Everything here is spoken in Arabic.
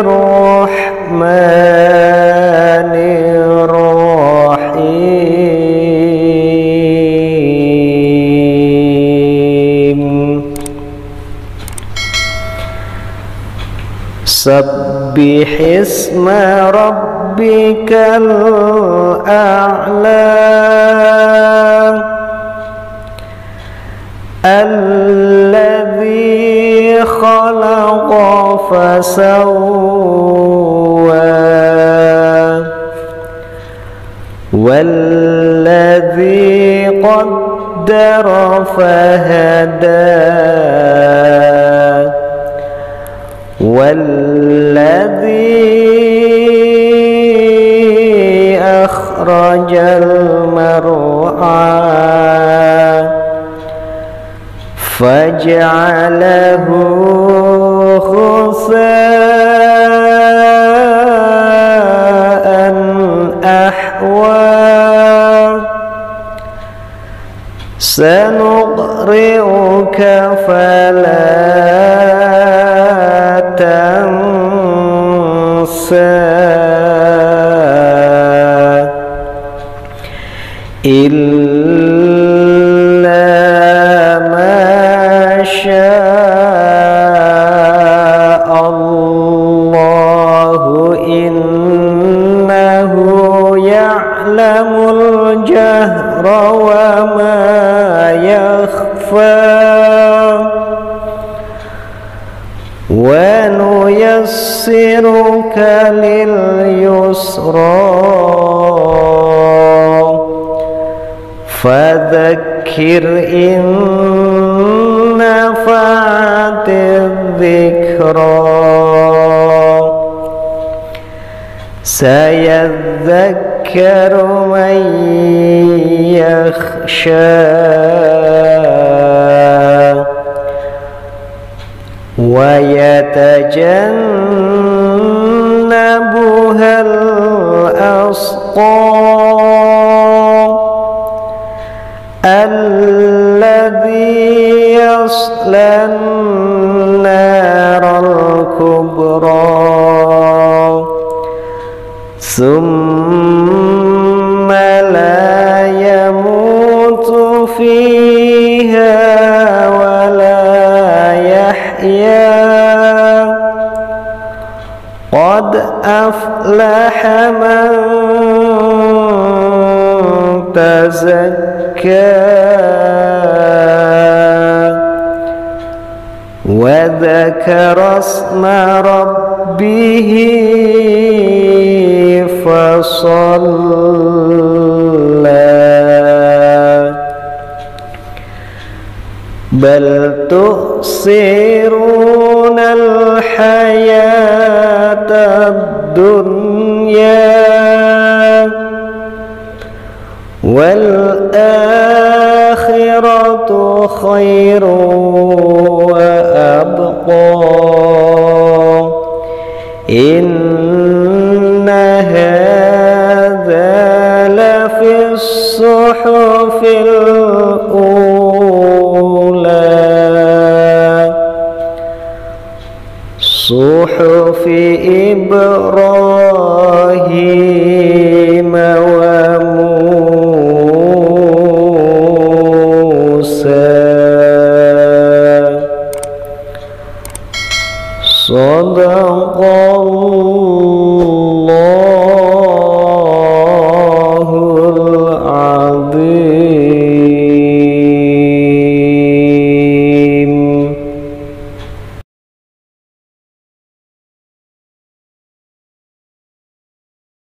الرحمن الرحيم. سبح اسم ربك الأعلى الذي خلق فسوى والذي قدر فهدى والذي أخرج المرعى فجعله غثاء أحوى. سنقرئك فلا تنسى وما يخفى ونيسرك لليسرى فذكر إن نفعت الذكرى سيذكر من يخشى ويتجنبها الأشقى الذي يصلى النار الكبرى ثم لا يموت فيها ولا يحيا. قد أفلح من تزكى وذكر اسم ربه فصلى. بل تؤثرون الحياة الدنيا والآخرة خير وأبقى. إن هذا لفي الصحف الأولى صحف إبراهيم وموسى. صدق الله.